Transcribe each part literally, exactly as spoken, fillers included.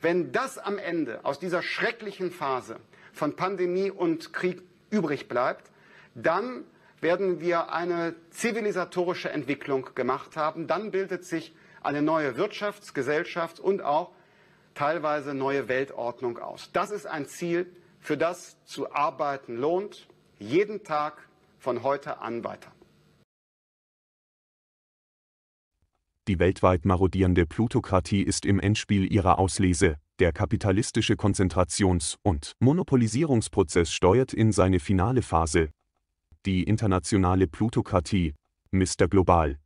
Wenn das am Ende aus dieser schrecklichen Phase von Pandemie und Krieg übrig bleibt, dann werden wir eine zivilisatorische Entwicklung gemacht haben. Dann bildet sich eine neue Wirtschafts-, Gesellschafts- und auch teilweise neue Weltordnung aus. Das ist ein Ziel, für das zu arbeiten lohnt, jeden Tag von heute an weiter. Die weltweit marodierende Plutokratie ist im Endspiel ihrer Auslese. Der kapitalistische Konzentrations- und Monopolisierungsprozess steuert in seine finale Phase. Die internationale Plutokratie, Mister Global,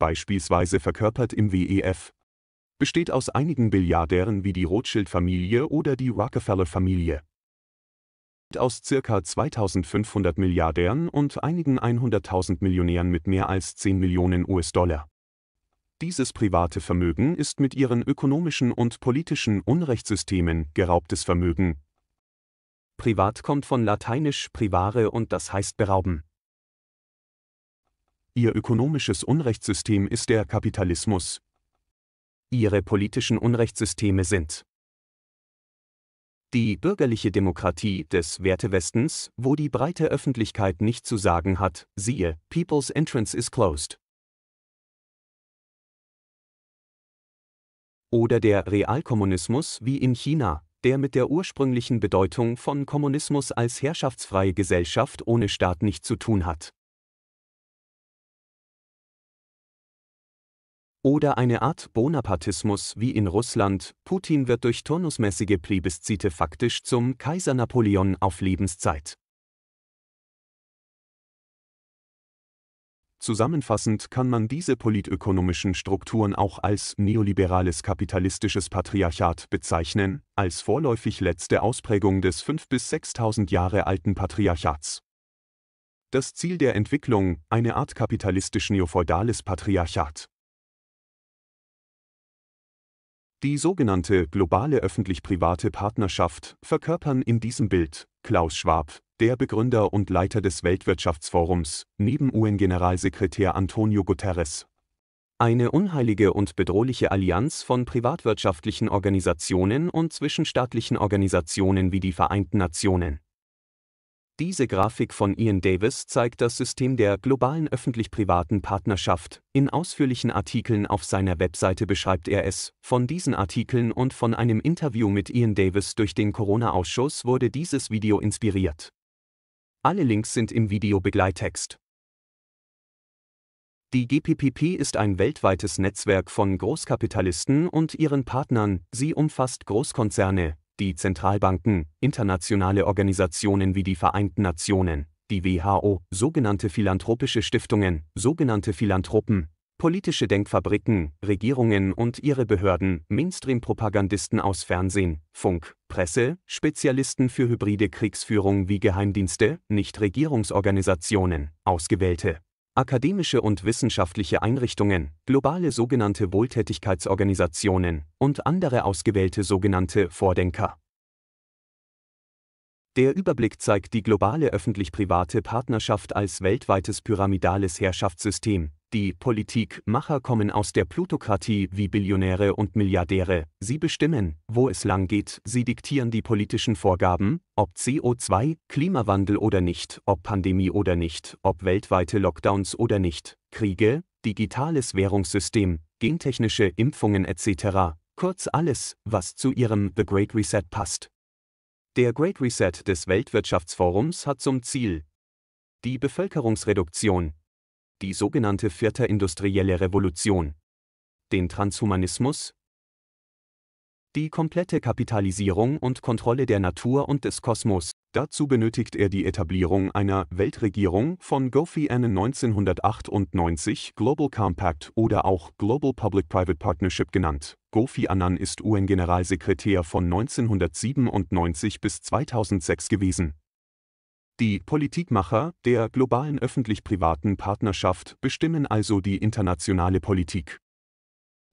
beispielsweise verkörpert im W E F, besteht aus einigen Billiardären wie die Rothschild-Familie oder die Rockefeller-Familie. Aus ca. zweitausendfünfhundert Milliardären und einigen hunderttausend Millionären mit mehr als zehn Millionen U S-Dollar. Dieses private Vermögen ist mit ihren ökonomischen und politischen Unrechtssystemen geraubtes Vermögen. Privat kommt von lateinisch privare und das heißt berauben. Ihr ökonomisches Unrechtssystem ist der Kapitalismus. Ihre politischen Unrechtssysteme sind die bürgerliche Demokratie des Wertewestens, wo die breite Öffentlichkeit nichts zu sagen hat, siehe, People's Entrance is closed. Oder der Realkommunismus wie in China, der mit der ursprünglichen Bedeutung von Kommunismus als herrschaftsfreie Gesellschaft ohne Staat nichts zu tun hat. Oder eine Art Bonapartismus wie in Russland, Putin wird durch turnusmäßige Plebiszite faktisch zum Kaiser Napoleon auf Lebenszeit. Zusammenfassend kann man diese politökonomischen Strukturen auch als neoliberales kapitalistisches Patriarchat bezeichnen, als vorläufig letzte Ausprägung des fünftausend bis sechstausend Jahre alten Patriarchats. Das Ziel der Entwicklung, eine Art kapitalistisch-neofeudales Patriarchat. Die sogenannte globale öffentlich-private Partnerschaft verkörpern in diesem Bild Klaus Schwab, der Begründer und Leiter des Weltwirtschaftsforums, neben U N-Generalsekretär Antonio Guterres. Eine unheilige und bedrohliche Allianz von privatwirtschaftlichen Organisationen und zwischenstaatlichen Organisationen wie die Vereinten Nationen. Diese Grafik von Ian Davis zeigt das System der globalen öffentlich-privaten Partnerschaft. In ausführlichen Artikeln auf seiner Webseite beschreibt er es. Von diesen Artikeln und von einem Interview mit Ian Davis durch den Corona-Ausschuss wurde dieses Video inspiriert. Alle Links sind im Videobegleittext. Die G P P P ist ein weltweites Netzwerk von Großkapitalisten und ihren Partnern. Sie umfasst Großkonzerne, die Zentralbanken, internationale Organisationen wie die Vereinten Nationen, die W H O, sogenannte philanthropische Stiftungen, sogenannte Philanthropen, politische Denkfabriken, Regierungen und ihre Behörden, Mainstream-Propagandisten aus Fernsehen, Funk, Presse, Spezialisten für hybride Kriegsführung wie Geheimdienste, Nichtregierungsorganisationen, ausgewählte akademische und wissenschaftliche Einrichtungen, globale sogenannte Wohltätigkeitsorganisationen und andere ausgewählte sogenannte Vordenker. Der Überblick zeigt die globale öffentlich-private Partnerschaft als weltweites pyramidales Herrschaftssystem. Die Politikmacher kommen aus der Plutokratie wie Billionäre und Milliardäre. Sie bestimmen, wo es lang geht. Sie diktieren die politischen Vorgaben, ob C O zwei, Klimawandel oder nicht, ob Pandemie oder nicht, ob weltweite Lockdowns oder nicht, Kriege, digitales Währungssystem, gentechnische Impfungen et cetera. Kurz alles, was zu ihrem The Great Reset passt. Der Great Reset des Weltwirtschaftsforums hat zum Ziel die Bevölkerungsreduktion, die sogenannte vierte industrielle Revolution, den Transhumanismus, die komplette Kapitalisierung und Kontrolle der Natur und des Kosmos. Dazu benötigt er die Etablierung einer Weltregierung von Kofi Annan neunzehnhundertachtundneunzig, Global Compact oder auch Global Public-Private Partnership genannt. Kofi Annan ist U N-Generalsekretär von neunzehnhundertsiebenundneunzig bis zweitausendsechs gewesen. Die Politikmacher der globalen öffentlich-privaten Partnerschaft bestimmen also die internationale Politik.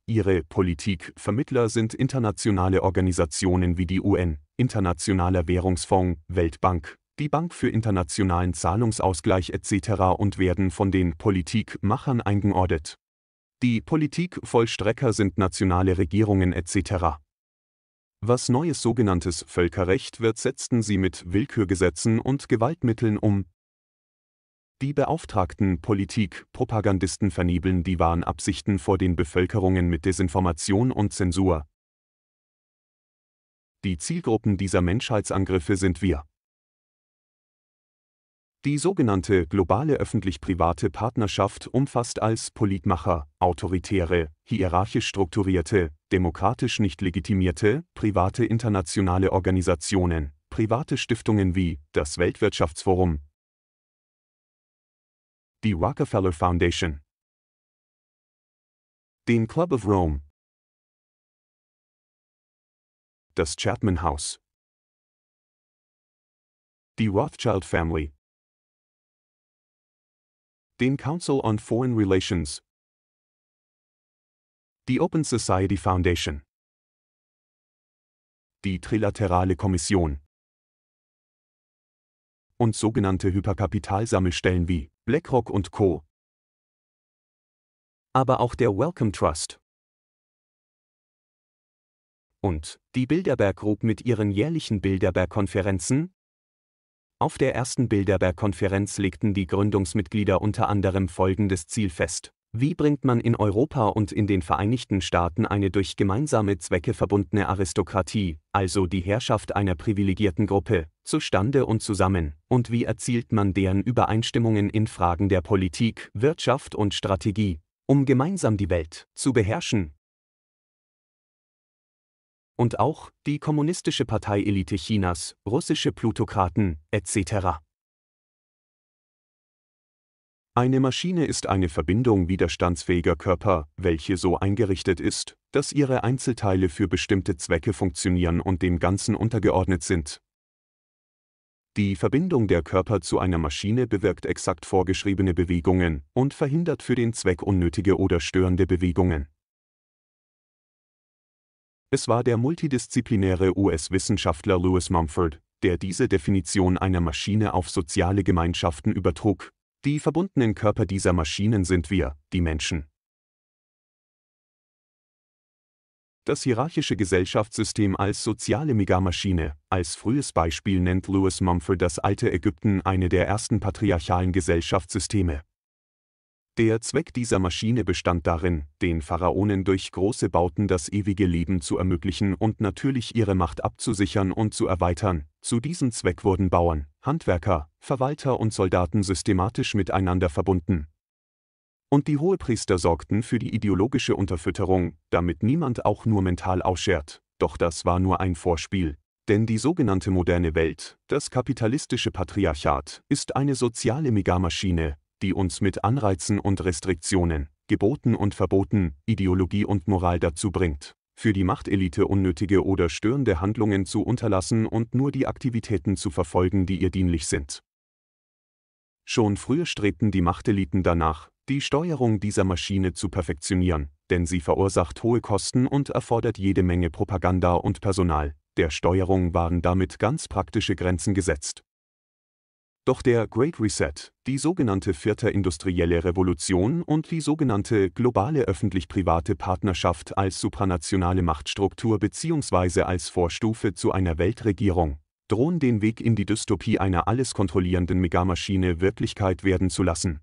Ihre Politikvermittler sind internationale Organisationen wie die U N, Internationaler Währungsfonds, Weltbank, die Bank für internationalen Zahlungsausgleich et cetera und werden von den Politikmachern eingeordnet. Die Politikvollstrecker sind nationale Regierungen et cetera. Was neues sogenanntes Völkerrecht wird, setzten sie mit Willkürgesetzen und Gewaltmitteln um. Die beauftragten Politikpropagandisten vernebeln die wahren Absichten vor den Bevölkerungen mit Desinformation und Zensur. Die Zielgruppen dieser Menschheitsangriffe sind wir. Die sogenannte globale öffentlich-private Partnerschaft umfasst als Politmacher autoritäre, hierarchisch strukturierte, demokratisch nicht legitimierte, private internationale Organisationen, private Stiftungen wie das Weltwirtschaftsforum, die Rockefeller Foundation, den Club of Rome, das Chatham House, die Rothschild-Familie, den Council on Foreign Relations, die Open Society Foundation, die Trilaterale Kommission und sogenannte Hyperkapitalsammelstellen wie BlackRock und Co. Aber auch der Welcome Trust und die Bilderberg-Gruppe mit ihren jährlichen Bilderberg-Konferenzen. Auf der ersten Bilderberg-Konferenz legten die Gründungsmitglieder unter anderem folgendes Ziel fest: Wie bringt man in Europa und in den Vereinigten Staaten eine durch gemeinsame Zwecke verbundene Aristokratie, also die Herrschaft einer privilegierten Gruppe, zustande und zusammen, und wie erzielt man deren Übereinstimmungen in Fragen der Politik, Wirtschaft und Strategie, um gemeinsam die Welt zu beherrschen? Und auch die kommunistische Parteielite Chinas, russische Plutokraten, et cetera. Eine Maschine ist eine Verbindung widerstandsfähiger Körper, welche so eingerichtet ist, dass ihre Einzelteile für bestimmte Zwecke funktionieren und dem Ganzen untergeordnet sind. Die Verbindung der Körper zu einer Maschine bewirkt exakt vorgeschriebene Bewegungen und verhindert für den Zweck unnötige oder störende Bewegungen. Es war der multidisziplinäre U S-Wissenschaftler Lewis Mumford, der diese Definition einer Maschine auf soziale Gemeinschaften übertrug. Die verbundenen Körper dieser Maschinen sind wir, die Menschen. Das hierarchische Gesellschaftssystem als soziale Megamaschine. Als frühes Beispiel nennt Lewis Mumford das alte Ägypten, eine der ersten patriarchalen Gesellschaftssysteme. Der Zweck dieser Maschine bestand darin, den Pharaonen durch große Bauten das ewige Leben zu ermöglichen und natürlich ihre Macht abzusichern und zu erweitern. Zu diesem Zweck wurden Bauern, Handwerker, Verwalter und Soldaten systematisch miteinander verbunden. Und die Hohepriester sorgten für die ideologische Unterfütterung, damit niemand auch nur mental ausschert. Doch das war nur ein Vorspiel. Denn die sogenannte moderne Welt, das kapitalistische Patriarchat, ist eine soziale Megamaschine, die uns mit Anreizen und Restriktionen, Geboten und Verboten, Ideologie und Moral dazu bringt, für die Machtelite unnötige oder störende Handlungen zu unterlassen und nur die Aktivitäten zu verfolgen, die ihr dienlich sind. Schon früher strebten die Machteliten danach, die Steuerung dieser Maschine zu perfektionieren, denn sie verursacht hohe Kosten und erfordert jede Menge Propaganda und Personal. Der Steuerung waren damit ganz praktische Grenzen gesetzt. Doch der Great Reset, die sogenannte vierte industrielle Revolution und die sogenannte globale öffentlich-private Partnerschaft als supranationale Machtstruktur bzw. als Vorstufe zu einer Weltregierung, drohen den Weg in die Dystopie einer alles kontrollierenden Megamaschine Wirklichkeit werden zu lassen.